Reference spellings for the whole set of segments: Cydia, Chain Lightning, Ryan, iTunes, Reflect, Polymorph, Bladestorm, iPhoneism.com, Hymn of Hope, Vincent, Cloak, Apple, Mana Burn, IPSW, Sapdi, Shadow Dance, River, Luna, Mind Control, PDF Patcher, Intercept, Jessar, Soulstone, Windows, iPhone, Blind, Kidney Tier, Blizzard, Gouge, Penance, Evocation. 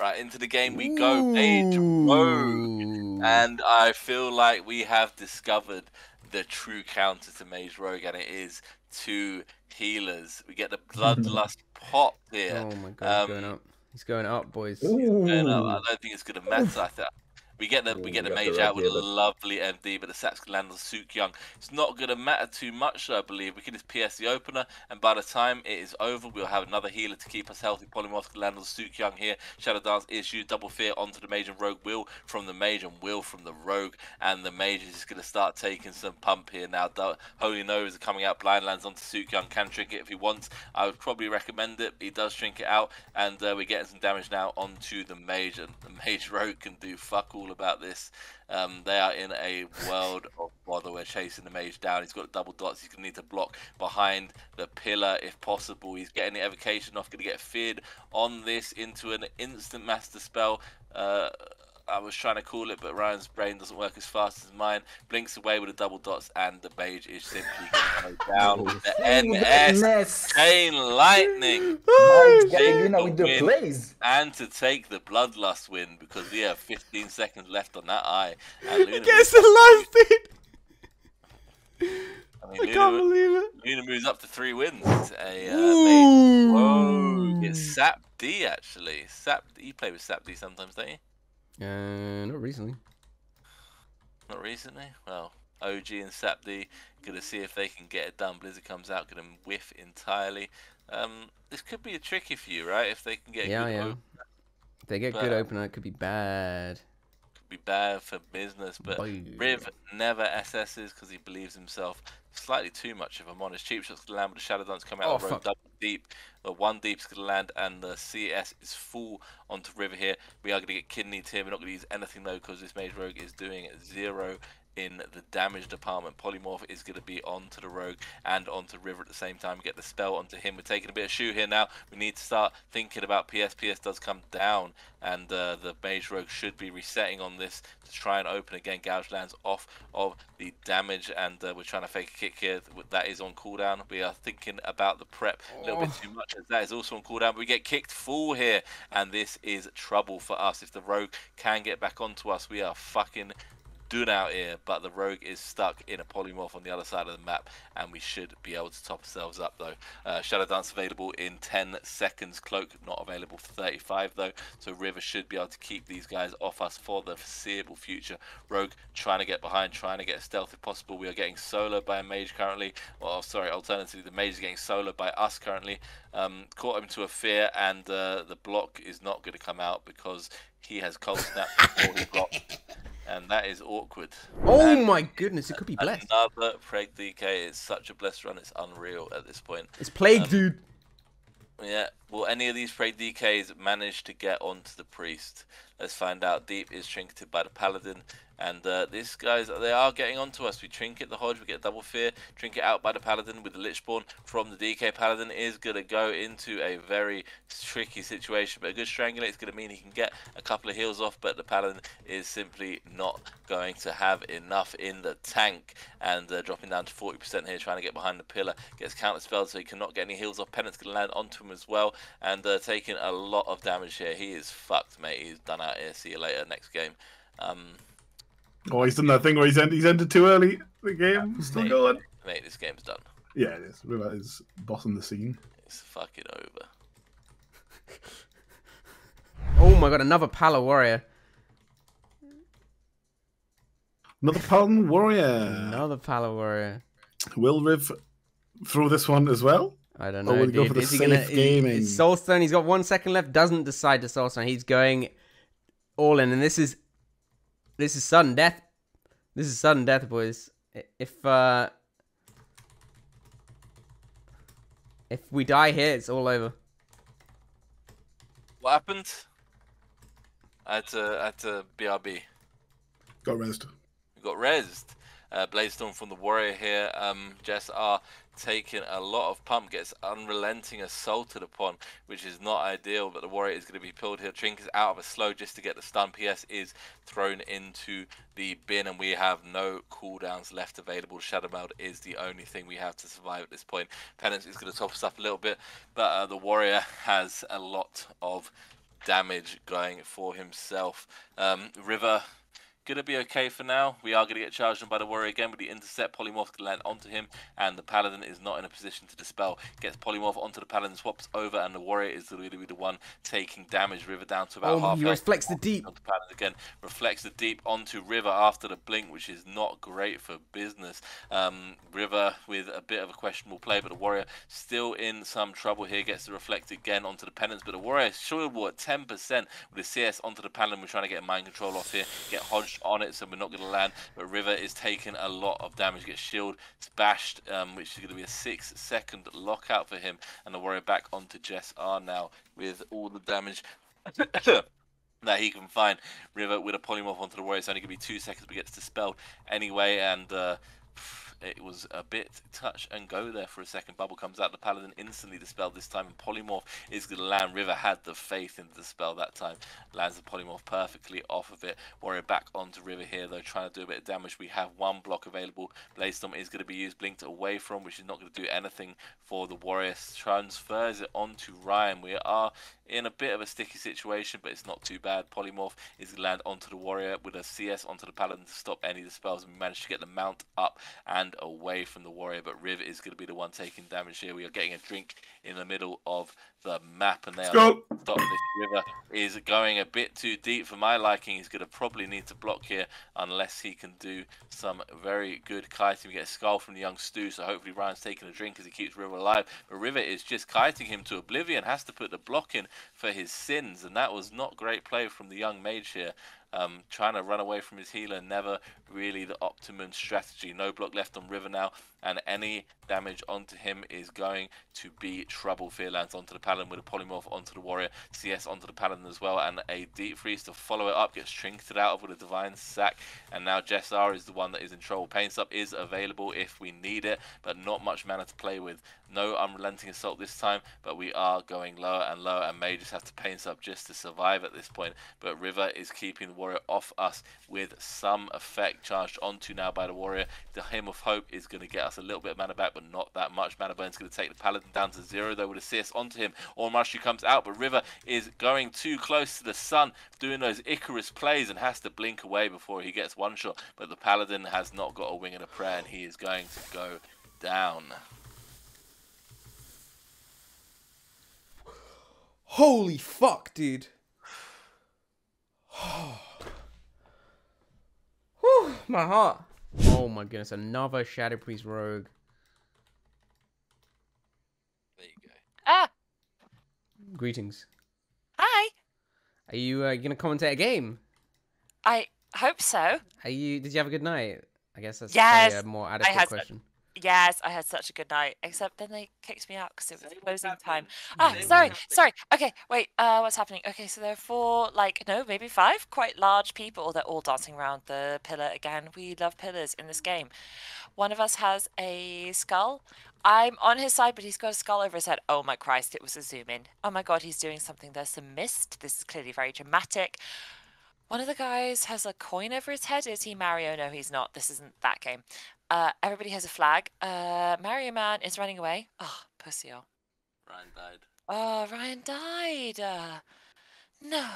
Right, into the game we go, Mage Rogue. And I feel like we have discovered the true counter to Mage Rogue, and it is two healers. We get the Bloodlust pop here. Oh my god, he's going up. He's going up, boys. Going up. I don't think it's going to matter. We get the mage out with a lovely MD, but the saps can land on Sook Young. It's not going to matter too much, I believe. We can just PS the opener, and by the time it is over, we'll have another healer to keep us healthy. Polymorph can land on Sook Young here. Shadow Dance is used. Double Fear onto the Mage and Rogue. Will from the Mage and Will from the Rogue. And the Mage is going to start taking some pump here now. Holy Nova is coming out. Blind lands onto Sook Young. Can drink it if he wants. I would probably recommend it. He does drink it out, and we're getting some damage now onto the Mage. And the Mage Rogue can do fuck all about this. They are in a world of bother. We're chasing the mage down. He's got double dots. He's going to need to block behind the pillar if possible. He's getting the evocation off. Going to get feared on this into an instant master spell. I was trying to call it, but Ryan's brain doesn't work as fast as mine. Blinks away with the double dots, and the mage is simply going to go down. The NS Chain Lightning. And to take the Bloodlust win, because we have 15 seconds left on that eye. And Luna gets the last thing. I mean, can't believe it. Luna moves up to 3 wins. Whoa, it's Sapdi, actually. Sapdi, you play with Sapdi sometimes, don't you? Not recently. Not recently? Well, OG and Sapdi, gonna see if they can get it done. Blizzard comes out, gonna whiff entirely. This could be a tricky for you, right? If they can get a good opener. If they get good opener, it could be bad. Could be bad for business, but Riv never SS's because he believes himself slightly too much, if I'm honest. Cheap Shot's gonna land with the Shadow Dance coming out of the road. Double deep. Well, 1 deep's going to land, and the CS is full onto River here. We are going to get Kidney Tier. We're not going to use anything though, because this Mage Rogue is doing 0 in the damage department. Polymorph is going to be onto the Rogue and onto River at the same time. We get the spell onto him. We're taking a bit of shoe here now. We need to start thinking about PS. PS does come down, and the Mage Rogue should be resetting on this to try and open again. Gouge lands off of the damage, and we're trying to fake a kick here. That is on cooldown. We are thinking about the prep a little bit too much. That is also on cooldown. We get kicked full here, and this is trouble for us. If the Rogue can get back onto us, we are fucking done out here. But the Rogue is stuck in a Polymorph on the other side of the map, and we should be able to top ourselves up though. Shadow Dance available in 10 seconds. Cloak not available for 35 though, so River should be able to keep these guys off us for the foreseeable future. Rogue trying to get behind, trying to get stealth if possible. We are getting soloed by a mage currently. Well, sorry, alternatively, the mage is getting soloed by us currently. Caught him to a fear, and the block is not going to come out because he has cold snap before he blocked. And that is awkward. Oh and my goodness, it could be blessed. Another Preg DK. It's such a blessed run. It's unreal at this point. It's Plague, dude. Yeah. Will any of these Preg DKs manage to get onto the Priest? Let's find out. Deep is trinketed by the Paladin. And these guys, they are getting onto us. We trinket the Hodge, we get double fear, trinket out by the Paladin with the Lichborn from the DK. Paladin is going to go into a very tricky situation, but a good strangulate is going to mean he can get a couple of heals off, but the Paladin is simply not going to have enough in the tank, and dropping down to 40% here, trying to get behind the pillar. Gets counter spelled, so he cannot get any heals off. Penance can land onto him as well, and taking a lot of damage here. He is fucked, mate. He's done out here. See you later, next game. Oh, he's done that thing where he's ended too early. The game is still going. Mate, this game's done. Yeah, it is. River is bossing the scene. It's fucking over. Oh my god, another Pala warrior. Another Paladin warrior. Another Pala warrior. Will Riv throw this one as well? I don't know. Or will he go for the safe gaming? It's Soulstone. He's got 1 second left. Doesn't decide to Soulstone. He's going all in, and this is. This is sudden death. This is sudden death, boys. If we die here, it's all over. What happened? I had to BRB. Got rezzed. We got rezzed. Bladestorm from the warrior here. Jess R taking a lot of pump, gets unrelenting assaulted upon, which is not ideal, but the warrior is going to be pilled here. Trink is out of a slow just to get the stun. PS is thrown into the bin, and we have no cooldowns left available. Shadow Meld is the only thing we have to survive at this point. Penance is going to top us up a little bit, but the warrior has a lot of damage going for himself. River gonna be okay for now. We are gonna get charged on by the warrior again with the intercept. Polymorph can land onto him, and the paladin is not in a position to dispel. Gets polymorph onto the paladin, swaps over, and the warrior is gonna be the one taking damage. River down to about half. He reflects the deep. The paladin again reflects the deep onto River after the blink, which is not great for business. River with a bit of a questionable play, but the warrior still in some trouble here. Gets to reflect again onto the penance, but the warrior shield war at 10% with the CS onto the paladin. We're trying to get mind control off here. Get Hodge on it, so we're not going to land, but River is taking a lot of damage. Gets shield bashed, which is going to be a 6-second lockout for him, and the warrior back onto Jessar now with all the damage that he can find. River with a polymorph onto the warrior, it's only going to be 2 seconds, but gets dispelled anyway, and it was a bit touch and go there for a second. Bubble comes out, the paladin instantly dispelled this time, and polymorph is going to land. River had the faith in the dispel that time, lands the polymorph perfectly off of it. Warrior back onto River here though, trying to do a bit of damage. We have one block available. Bladestorm is going to be used, blinked away from, which is not going to do anything for the warrior. Transfers it onto Ryan. We are in a bit of a sticky situation, but it's not too bad. Polymorph is going to land onto the warrior with a CS onto the paladin to stop any dispels, and we managed to get the mount up and away from the warrior, but Riv is going to be the one taking damage here. We are getting a drink in the middle of the map, and they are stop. This River is going a bit too deep for my liking. He's going to probably need to block here unless he can do some very good kiting. We get a skull from the young Stu, so hopefully Ryan's taking a drink as he keeps River alive, but River is just kiting him to oblivion, has to put the block in for his sins, and that was not great play from the young mage here. Trying to run away from his healer, never really the optimum strategy. No block left on River now, and any damage onto him is going to be trouble. Fear lands onto the paladin with a polymorph onto the warrior, CS onto the paladin as well, and a deep freeze to follow it up. Gets trinketed out of with a divine sack, and now Jessar is the one that is in trouble. Pain Sub is available if we need it, but not much mana to play with. No unrelenting assault this time, but we are going lower and lower, and May just has to Pain Sub just to survive at this point. But River is keeping the warrior off us with some effect. Charged onto now by the warrior. The Hymn of Hope is going to get us a little bit of mana back, but not that much. Mana burn's going to take the paladin down to 0 though with a CS onto him. Ormashi comes out, but River is going too close to the sun, doing those Icarus plays, and has to blink away before he gets one shot. But the paladin has not got a wing and a prayer, and he is going to go down. Holy fuck, dude. Whew, my heart. Oh my goodness, another Shadow Priest Rogue. There you go. Ah! Greetings. Hi. Are you gonna commentate a game? I hope so. Are you? Did you have a good night? I guess that's a more adequate question. Yes, I had such a good night. Except then they kicked me out because it was closing time. Ah, sorry. Okay, wait. What's happening? Okay, so there are four, maybe five quite large people. They're all dancing around the pillar again. We love pillars in this game. One of us has a skull. I'm on his side, but he's got a skull over his head. Oh my Christ, it was a zoom in. Oh my God, he's doing something. There's some mist. This is clearly very dramatic. One of the guys has a coin over his head. Is he Mario? No, he's not. This isn't that game. Everybody has a flag. Mario Man is running away. Oh, pussy. Oh. Ryan died. Oh, Ryan died. No.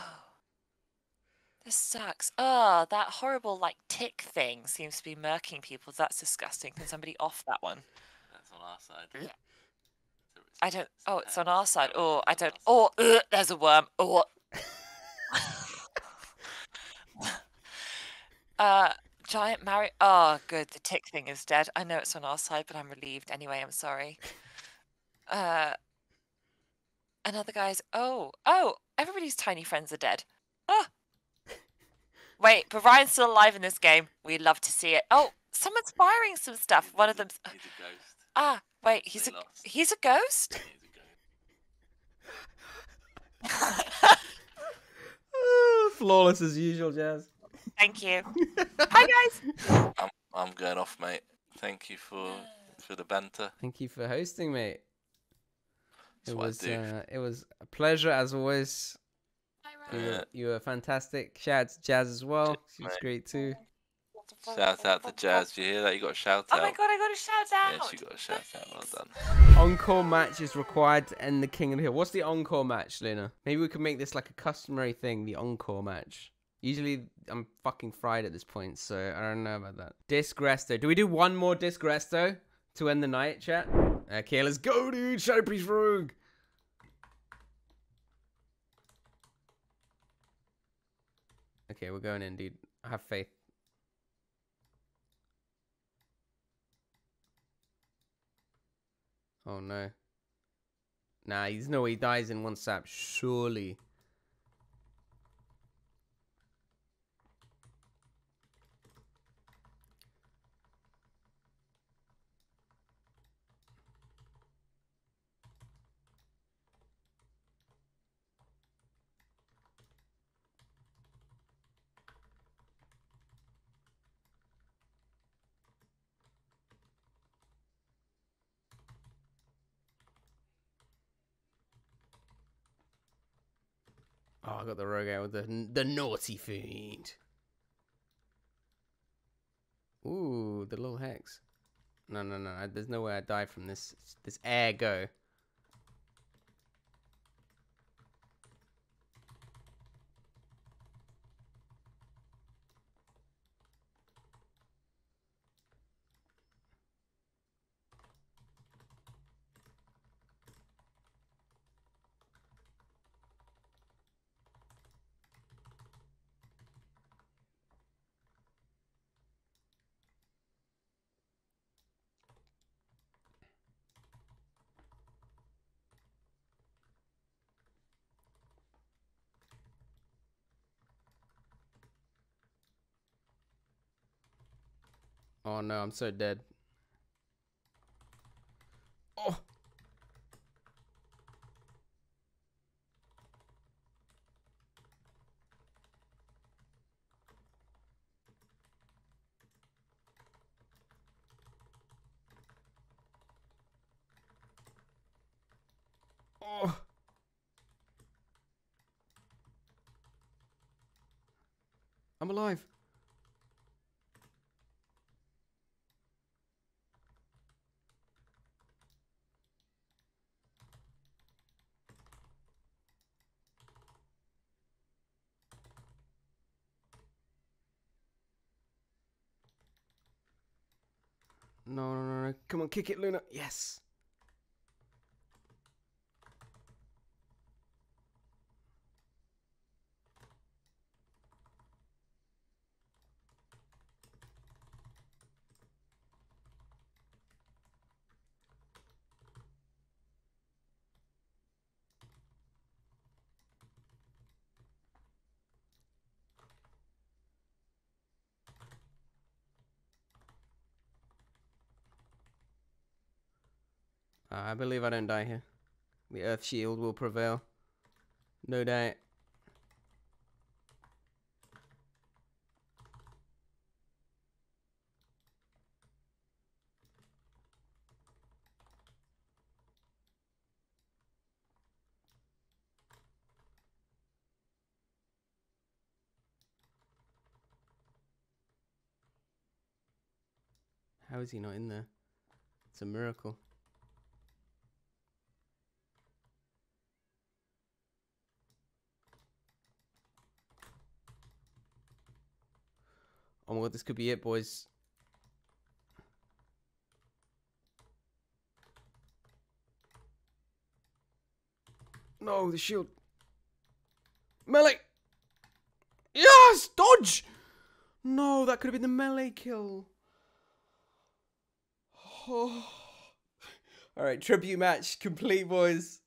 This sucks. Oh, that horrible, tick thing seems to be murking people. That's disgusting. Can somebody off that one? That's on our side. I don't... Oh, it's on our side. Oh, I don't... Oh, there's a worm. Oh. Giant Mario. Oh, good. The tick thing is dead. I know it's on our side, but I'm relieved anyway. I'm sorry. Another guy's. Oh, everybody's tiny friends are dead. Oh. Wait, but Ryan's still alive in this game. We love to see it. Oh, someone's firing some stuff. One of them's. He's a ghost. Ah, wait. He's a ghost. Flawless as usual, Jazz. Thank you. Hi guys. I'm going off, mate. Thank you for the banter. Thank you for hosting, mate. It was a pleasure as always. Hi Ryan. You were fantastic. Shout out to Jazz as well. She was great too. Shout out to Jazz. Do you hear that? You got a shout out. Oh my god, I got a shout out. Yes, you got a shout out. Well done. Encore match is required to end the King of the Hill. What's the encore match, Luna? Maybe we could make this like a customary thing, the encore match. Usually I'm fucking fried at this point, so I don't know about that. Disc resto. Do we do one more disc resto to end the night, chat? Okay, let's go, dude. Shadow Priest Rogue. Okay, we're going in, dude. I have faith. Oh no. Nah, there's no way he dies in one sap, surely. Oh, I got the rogue out with the naughty fiend. Ooh, the little hex. No, no, no. There's no way I die from this. This air go. Oh no, I'm so dead. Oh! Oh! I'm alive! No, no, no, no. Come on, kick it, Luna. Yes. I believe I don't die here. The Earth Shield will prevail. No doubt. How is he not in there? It's a miracle. Oh my god, this could be it, boys. No, the shield. Melee! Yes! Dodge! No, that could have been the melee kill. Oh. Alright, tribute match complete, boys.